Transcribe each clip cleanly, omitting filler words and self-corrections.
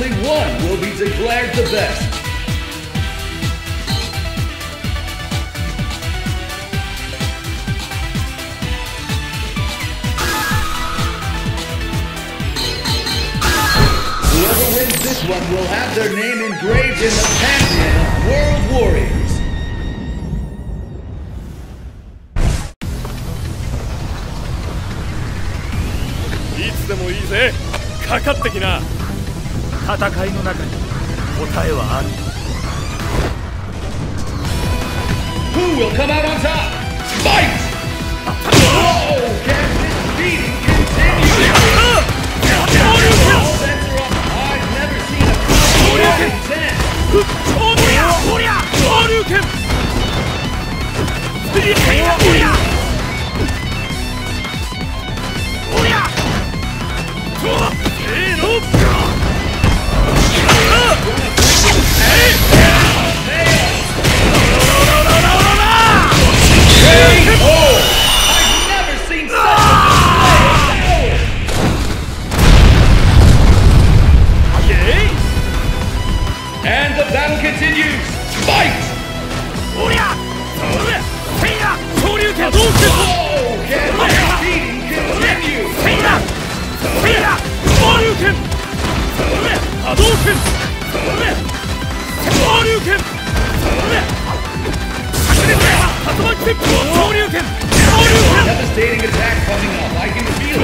only one will be declared the best. Whoever wins this one will have their name engraved in the pantheon of World Warriors.かかってきな。戦いの中に答えはある。Who will come out on top? Fight! Oh, can this beating continue? All bets are off. I've never seen a fight like this. Devastating attack coming up. I can feel it.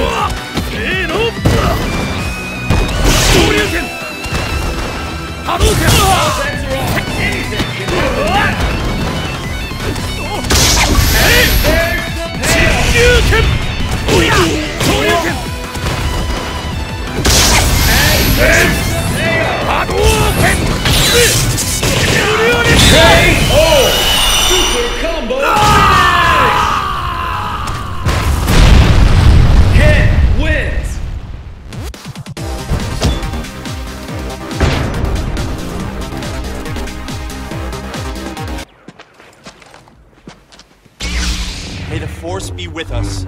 May the force be with us.